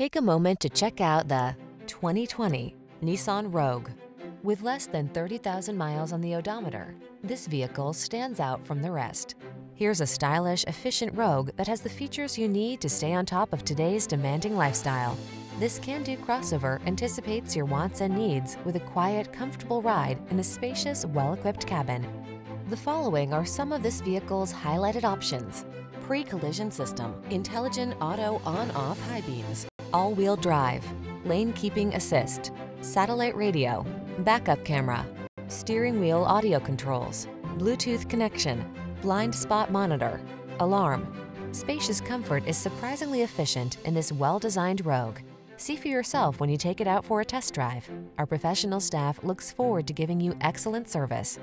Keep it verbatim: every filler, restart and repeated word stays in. Take a moment to check out the twenty twenty Nissan Rogue. With less than thirty thousand miles on the odometer, this vehicle stands out from the rest. Here's a stylish, efficient Rogue that has the features you need to stay on top of today's demanding lifestyle. This can-do crossover anticipates your wants and needs with a quiet, comfortable ride in a spacious, well-equipped cabin. The following are some of this vehicle's highlighted options: pre-collision system, intelligent auto on-off high beams, all-wheel drive, lane keeping assist, satellite radio, backup camera, steering wheel audio controls, Bluetooth connection, blind spot monitor, alarm. Spacious comfort is surprisingly efficient in this well-designed Rogue. See for yourself when you take it out for a test drive. Our professional staff looks forward to giving you excellent service.